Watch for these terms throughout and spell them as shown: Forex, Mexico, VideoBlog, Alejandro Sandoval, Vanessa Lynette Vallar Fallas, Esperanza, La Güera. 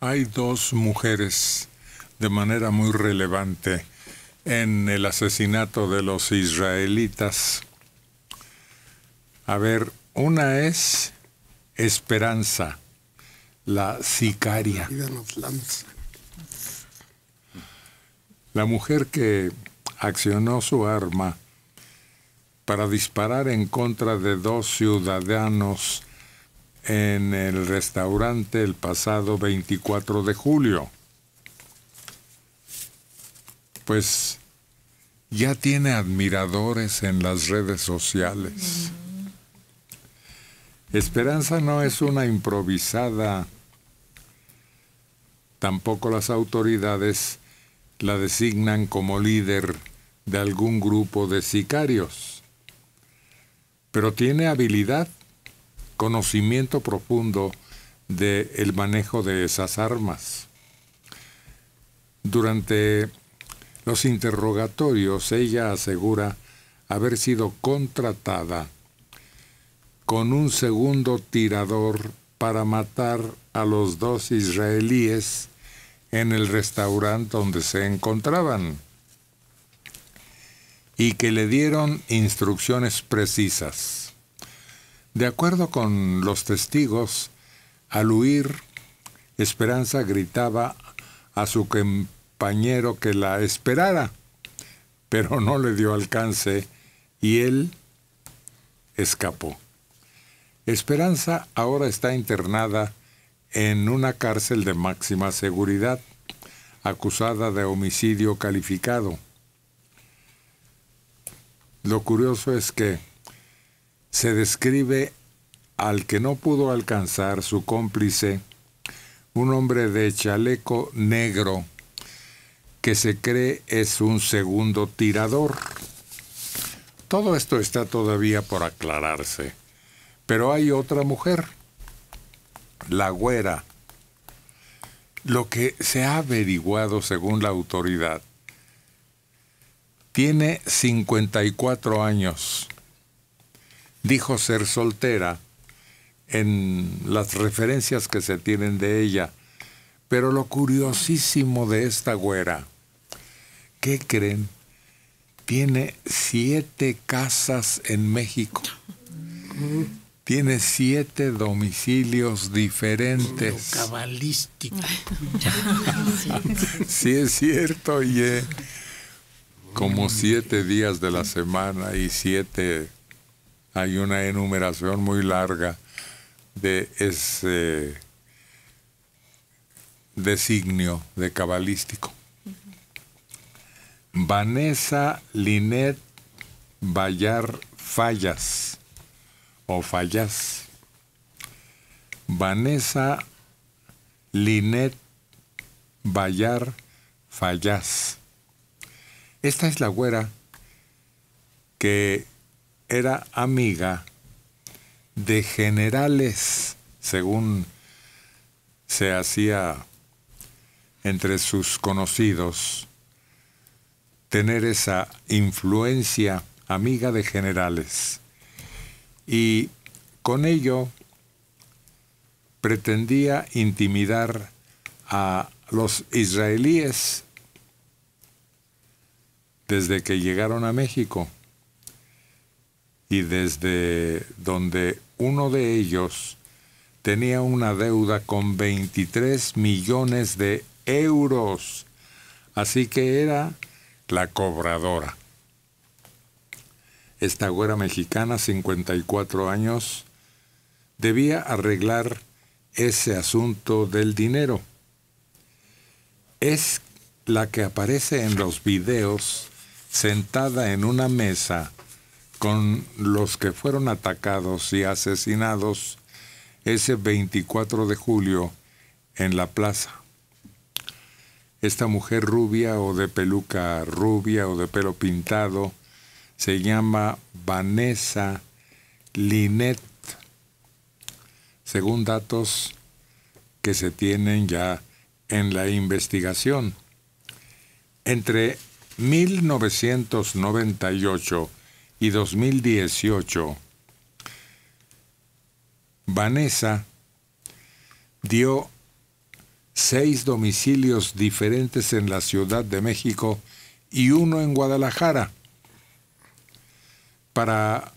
Hay dos mujeres de manera muy relevante en el asesinato de los israelitas. A ver, una es Esperanza, la sicaria. La mujer que accionó su arma para disparar en contra de dos ciudadanos en el restaurante el pasado 24 de julio. Pues ya tiene admiradores en las redes sociales. Esperanza no es una improvisada. Tampoco las autoridades la designan como líder de algún grupo de sicarios. Pero tiene habilidad, conocimiento profundo del manejo de esas armas. Durante los interrogatorios, ella asegura haber sido contratada con un segundo tirador para matar a los dos israelíes en el restaurante donde se encontraban y que le dieron instrucciones precisas. De acuerdo con los testigos, al huir, Esperanza gritaba a su compañero que la esperara, pero no le dio alcance y él escapó. Esperanza ahora está internada en una cárcel de máxima seguridad, acusada de homicidio calificado. Lo curioso es que se describe al que no pudo alcanzar, su cómplice, un hombre de chaleco negro que se cree es un segundo tirador. Todo esto está todavía por aclararse. Pero hay otra mujer, La Güera. Lo que se ha averiguado según la autoridad, tiene 54 años. Dijo ser soltera en las referencias que se tienen de ella. Pero lo curiosísimo de esta Güera, ¿qué creen? Tiene 7 casas en México. Tiene 7 domicilios diferentes. Lo cabalístico. Sí, es cierto, oye. Como 7 días de la semana y 7... Hay una enumeración muy larga de ese designio de cabalístico. Vanessa Lynette Vallar Fallas. O Fallas. Vanessa Lynette Vallar Fallas. Esta es la Güera que era amiga de generales, según se hacía entre sus conocidos, tener esa influencia, amiga de generales. Y con ello pretendía intimidar a los israelíes desde que llegaron a México y desde donde uno de ellos tenía una deuda con 23 millones de euros. Así que era la cobradora. Esta Güera mexicana, 54 años, debía arreglar ese asunto del dinero. Es la que aparece en los videos sentada en una mesa con los que fueron atacados y asesinados ese 24 de julio en la plaza. Esta mujer rubia o de peluca rubia o de pelo pintado se llama Vanessa Lynette, según datos que se tienen ya en la investigación. Entre 1998 y 2018, Vanessa dio 6 domicilios diferentes en la Ciudad de México y uno en Guadalajara, para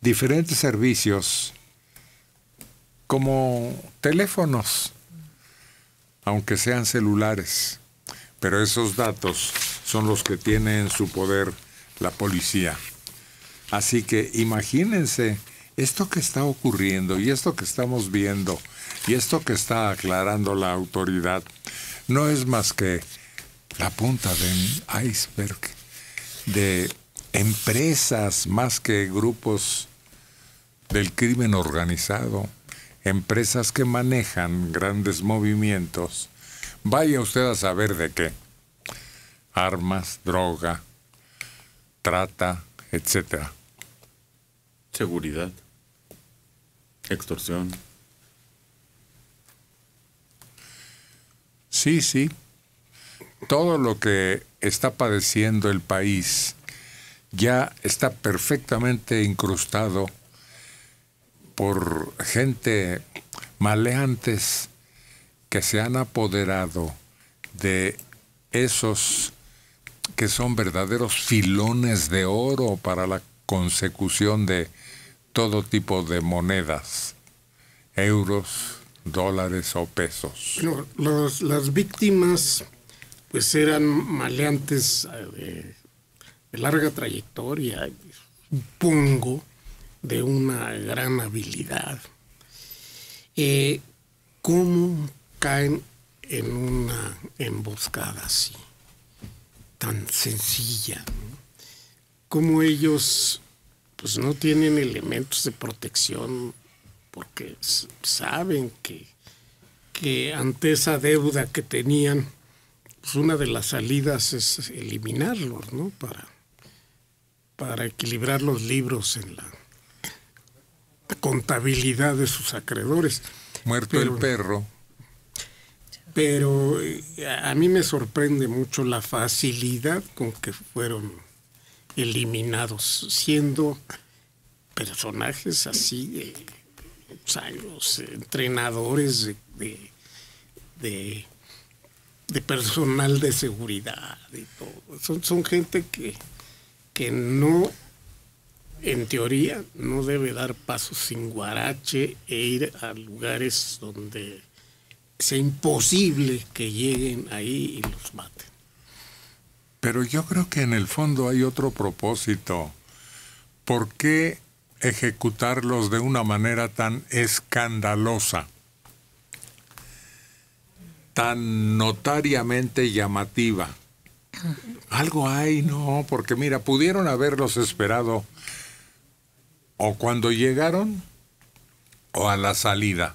diferentes servicios, como teléfonos, aunque sean celulares. Pero esos datos son los que tiene en su poder la policía. Así que imagínense esto que está ocurriendo y esto que estamos viendo y esto que está aclarando la autoridad. No es más que la punta del iceberg de empresas más que grupos del crimen organizado, empresas que manejan grandes movimientos. Vaya usted a saber de qué. Armas, droga, trata, etcétera. Seguridad, extorsión. Sí, sí. Todo lo que está padeciendo el país ya está perfectamente incrustado por gente maleantes que se han apoderado de esos que son verdaderos filones de oro para la consecución de todo tipo de monedas, euros, dólares o pesos. Bueno, las víctimas pues eran maleantes de larga trayectoria, supongo, de una gran habilidad. ¿Cómo caen en una emboscada así, tan sencilla, ¿no? Como ellos pues no tienen elementos de protección porque saben que ante esa deuda que tenían, pues una de las salidas es eliminarlos, ¿no? Para equilibrar los libros en la contabilidad de sus acreedores. Muerto el perro. Pero a mí me sorprende mucho la facilidad con que fueron eliminados, siendo personajes así, o sea, los entrenadores de personal de seguridad y todo. Son gente que no, en teoría, no debe dar pasos sin guarache e ir a lugares donde sea imposible que lleguen ahí y los maten. Pero yo creo que en el fondo hay otro propósito. ¿Por qué ejecutarlos de una manera tan escandalosa, tan notariamente llamativa? Algo hay, ¿no? Porque mira, pudieron haberlos esperado o cuando llegaron o a la salida,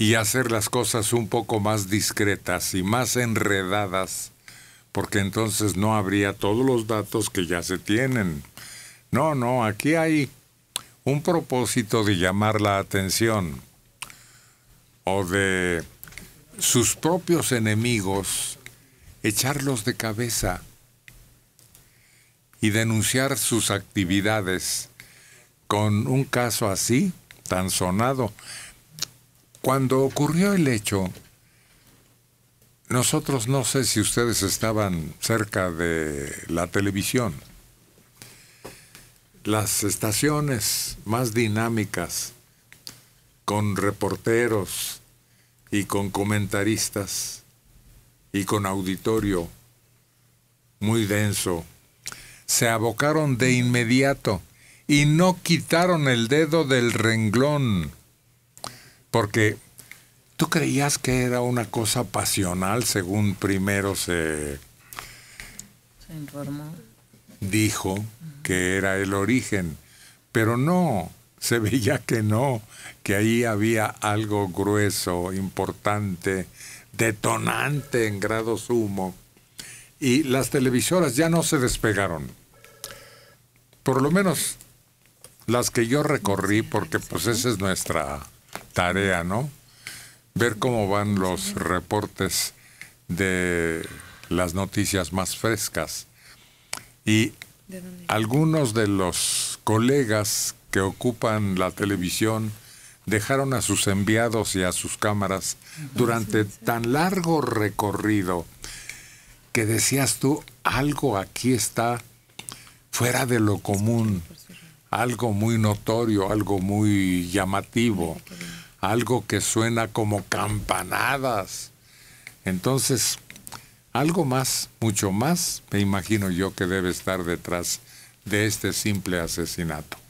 y hacer las cosas un poco más discretas y más enredadas, porque entonces no habría todos los datos que ya se tienen. No, no, aquí hay un propósito de llamar la atención o de sus propios enemigos, echarlos de cabeza y denunciar sus actividades con un caso así, tan sonado. Cuando ocurrió el hecho, nosotros, no sé si ustedes estaban cerca de la televisión. Las estaciones más dinámicas, con reporteros y con comentaristas y con auditorio muy denso, se abocaron de inmediato y no quitaron el dedo del renglón. Porque tú creías que era una cosa pasional, según primero se informó. Dijo que era el origen, pero no, se veía que no, que ahí había algo grueso, importante, detonante en grado sumo, y las televisoras ya no se despegaron, por lo menos las que yo recorrí, porque pues esa es nuestra tarea, ¿no? Ver cómo van los reportes de las noticias más frescas. Y algunos de los colegas que ocupan la televisión dejaron a sus enviados y a sus cámaras durante tan largo recorrido que decías tú, algo aquí está fuera de lo común, algo muy notorio, algo muy llamativo, algo que suena como campanadas. Entonces, algo más, mucho más, me imagino yo que debe estar detrás de este simple asesinato.